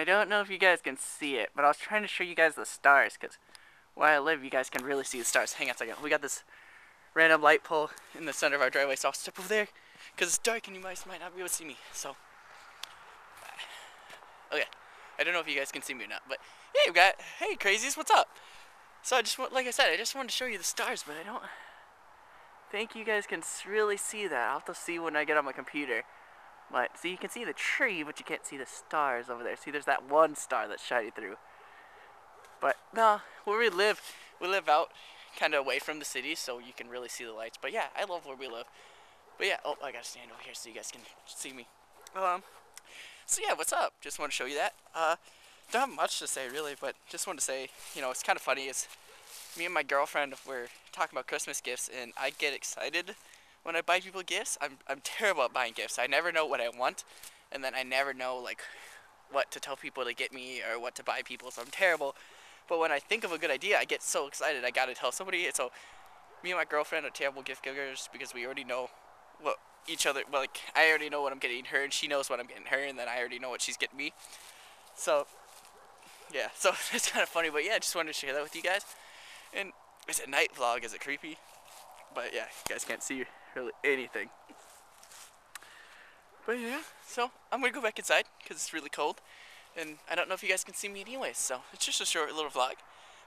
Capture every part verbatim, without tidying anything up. I don't know if you guys can see it, but I was trying to show you guys the stars, because where I live, you guys can really see the stars. Hang on a second. We got this random light pole in the center of our driveway, so I'll step over there, because it's dark and you guys might not be able to see me, so. Okay, I don't know if you guys can see me or not, but yeah, you got, hey, crazies, what's up? So I just want, like I said, I just wanted to show you the stars, but I don't think you guys can really see that. I'll have to see when I get on my computer. But, see, you can see the tree, but you can't see the stars over there. See, there's that one star that's shining through. But, no, where we live, we live out kind of away from the city, so you can really see the lights. But, yeah, I love where we live. But, yeah, oh, I gotta stand over here so you guys can see me. Um, so, yeah, what's up? Just want to show you that. Uh, don't have much to say, really, but just want to say, you know, it's kind of funny. It's me and my girlfriend were talking about Christmas gifts, and I get excited when I buy people gifts. I'm, I'm terrible at buying gifts. I never know what I want, and then I never know, like, what to tell people to get me or what to buy people, so I'm terrible. But when I think of a good idea, I get so excited I gotta tell somebody. So me and my girlfriend are terrible gift givers because we already know what each other, well, like, I already know what I'm getting her, and she knows what I'm getting her, and then I already know what she's getting me. So, yeah, so it's kind of funny, but yeah, I just wanted to share that with you guys. And it's a night vlog, is it creepy? But yeah, you guys can't see really anything. But yeah, so I'm gonna go back inside because it's really cold, and I don't know if you guys can see me anyways, so it's just a short little vlog.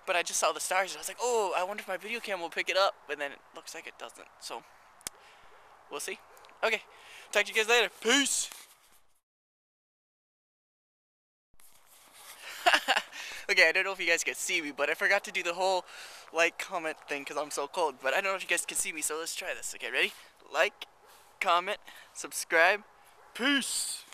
But I just saw the stars and I was like, oh, I wonder if my video cam will pick it up, but then it looks like it doesn't, so we'll see. Okay, talk to you guys later. Peace! Okay, I don't know if you guys can see me, but I forgot to do the whole like, comment thing because I'm so cold. But I don't know if you guys can see me, so let's try this. Okay, ready? Like, comment, subscribe, peace!